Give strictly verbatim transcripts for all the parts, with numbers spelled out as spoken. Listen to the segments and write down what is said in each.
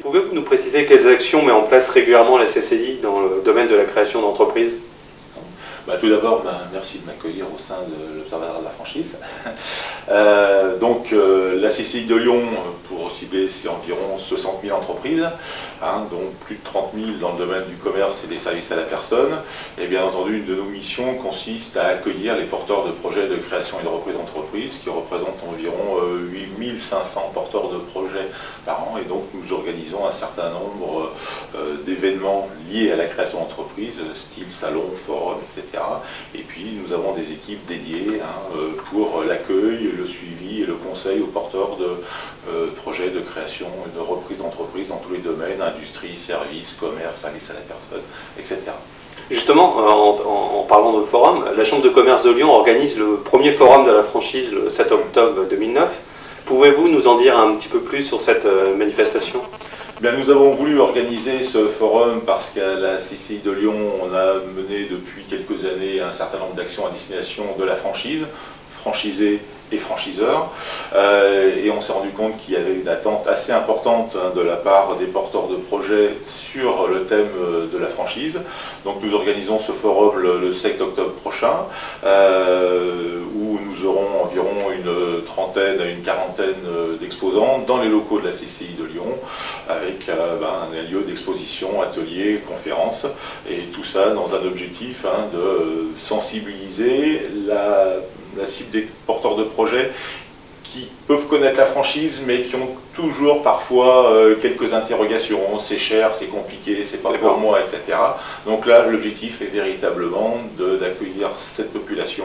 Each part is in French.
Pouvez-vous nous préciser quelles actions met en place régulièrement la C C I dans le domaine de la création d'entreprises? Bah, tout d'abord, bah, merci de m'accueillir au sein de l'Observatoire de la franchise. euh, donc, euh, la C C I de Lyon, pour cibler, c'est environ soixante mille entreprises, hein, donc plus de trente mille dans le domaine du commerce et des services à la personne. Et bien entendu, une de nos missions consiste à accueillir les porteurs de projets de création et de reprise d'entreprise, qui représentent environ euh, huit mille cinq cents porteurs de projets par an. Et donc, nous organisons un certain nombre euh, d'événements liés à la création d'entreprise, style salon, forum, et cetera. Et puis nous avons des équipes dédiées hein, pour l'accueil, le suivi et le conseil aux porteurs de euh, projets de création et de reprise d'entreprise dans tous les domaines, industrie, services, commerce, services à la personne, et cetera. Justement, en, en, en parlant de forum, la Chambre de commerce de Lyon organise le premier forum de la franchise le sept octobre deux mille neuf. Pouvez-vous nous en dire un petit peu plus sur cette manifestation ? Bien, nous avons voulu organiser ce forum parce qu'à la C C I de Lyon, on a mené depuis quelques années un certain nombre d'actions à destination de la franchise, franchisée et franchiseurs, euh, et on s'est rendu compte qu'il y avait une attente assez importante hein, de la part des porteurs de projets sur le thème euh, de la franchise. Donc nous organisons ce forum le, le sept octobre prochain, euh, où nous aurons environ une trentaine à une quarantaine euh, d'exposants dans les locaux de la C C I de Lyon, avec euh, ben, un lieu d'exposition, ateliers, conférences, et tout ça dans un objectif hein, de sensibiliser la la cible des porteurs de projets qui peuvent connaître la franchise, mais qui ont toujours parfois euh, quelques interrogations, c'est cher, c'est compliqué, c'est pas pour moi, et cetera. Donc là, l'objectif est véritablement d'accueillir cette population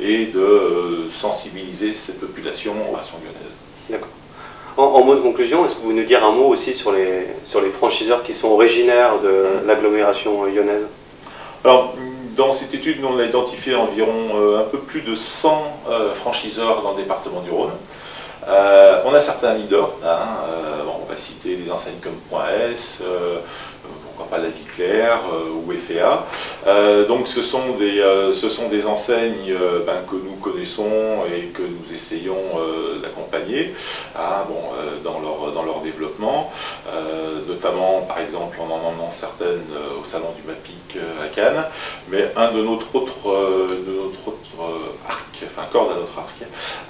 et de euh, sensibiliser cette population aux relations lyonnaises. D'accord. En, en mot de conclusion, est-ce que vous pouvez nous dire un mot aussi sur les, sur les franchiseurs qui sont originaires de l'agglomération lyonnaise? Alors, dans cette étude, nous on a identifié environ euh, un peu plus de cent euh, franchiseurs dans le département du Rhône. Euh, on a certains leaders, hein, euh, bon, on va citer des enseignes comme Point S, euh, pourquoi pas À la vie claire euh, ou F A. Euh, donc ce sont des, euh, ce sont des enseignes euh, ben, que nous connaissons et que nous essayons euh, d'accompagner hein, bon, euh, dans, leur, dans leur développement, euh, notamment par exemple en en emmenant certaines euh, au salon du MAPIC euh, à Cannes, mais un de notre autre, euh, de notre autre euh, arc, enfin corde à notre arc,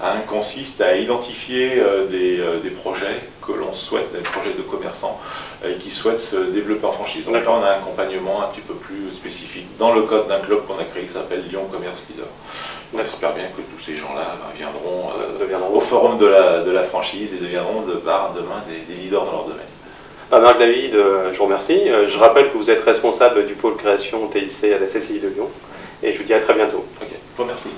hein, consiste à identifier euh, des, euh, des projets que l'on souhaite, des projets de commerçants euh, qui souhaitent se développer en franchise. Donc là, on a un accompagnement un petit peu plus spécifique dans le cadre d'un club qu'on a créé qui s'appelle Lyon Commerce Leader. On espère bien que tous ces gens-là ben, viendront euh, deviendront au forum de la, de la franchise et deviendront de part demain des, des leaders dans leur domaine. Ah, Marc David, euh, je vous remercie. Je rappelle que vous êtes responsable du pôle création T I C à la C C I de Lyon et je vous dis à très bientôt. Ok, je vous remercie.